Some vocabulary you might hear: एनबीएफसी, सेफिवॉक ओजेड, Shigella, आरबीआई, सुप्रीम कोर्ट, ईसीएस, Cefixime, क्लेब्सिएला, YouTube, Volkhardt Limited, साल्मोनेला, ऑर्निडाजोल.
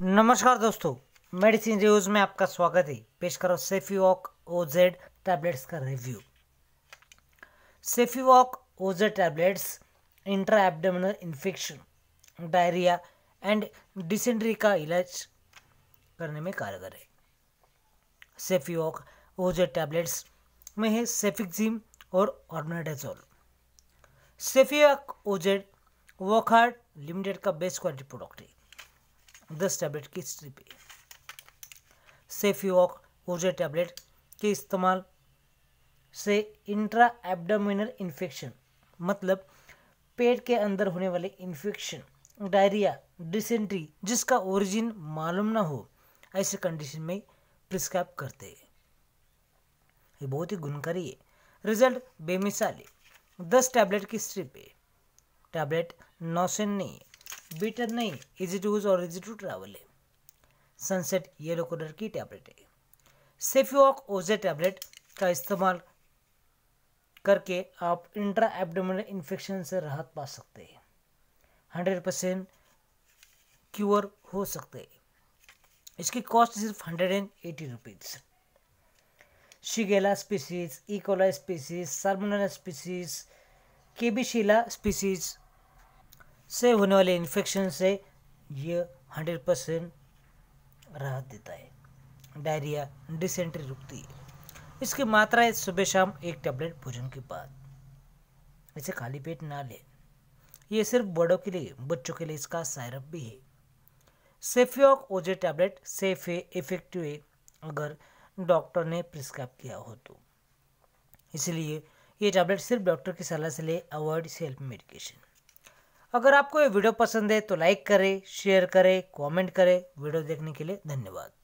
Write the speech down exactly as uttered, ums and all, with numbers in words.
नमस्कार दोस्तों, medicine reviews में आपका स्वागत है। पेश करो सेफिवॉक ओजेड टैबलेट्स का review. सेफिवॉक ओजेड tablets intra abdominal infection, diarrhoea and dysentery का इलाज करने में कारगर है। सेफिवॉक ओजेड टैबलेट्स में है सेफिक्सिम और ऑर्निडाजोल। सेफिवॉक ओजेड Wockhardt limited का बेस्ट क्वालिटी प्रोडक्ट है। दस टैबलेट की स्ट्रिप है। सेफिवॉक ओजेड टैबलेट के इस्तेमाल से इंट्रा एब्डोमिनल इन्फेक्शन मतलब पेट के अंदर होने वाले इन्फेक्शन, डायरिया, डिसेंट्री जिसका ओरिजिन मालूम ना हो, ऐसे कंडीशन में प्रिस्क्राइब करते हैं। ये बहुत ही गुणकारी है, रिजल्ट बेमिसाल है। दस टैबलेट की स्ट्रिप है। टैबलेट नौसेन नहीं है, बीटर नहीं, इजी टू यूज और इजी टू ट्रैवल है। सनसेट येलो कलर की टैबलेट है। सेफिवॉक ओजेड टैबलेट का इस्तेमाल करके आप इंट्रा एब्डोमिनल इन्फेक्शन से राहत पा सकते हैं। हंड्रेड परसेंट क्योर हो सकते हैं। इसकी कॉस्ट सिर्फ hundred and eighty rupees. Shigella species, E coli species, साल्मोनेला species, क्लेब्सिएला species से होने वाले इन्फेक्शन से यह हंड्रेड परसेंट राहत देता है। डायरिया, डिसेंट्री रुकती है। इसकी मात्रा है सुबह शाम एक टैबलेट भोजन के बाद। इसे खाली पेट ना लें। यह सिर्फ बड़ों के लिए, बच्चों के लिए इसका सायरप भी है। सेफिवॉक ओजेड टैबलेट सेफ है, इफेक्टिव है अगर डॉक्टर ने प्रिस्क्राइब किया हो तो। इसलिए ये टैबलेट सिर्फ डॉक्टर की सलाह से ले। Avoid self medication. अगर आपको ये वीडियो पसंद है तो लाइक करें, शेयर करें, कमेंट करें। वीडियो देखने के लिए धन्यवाद।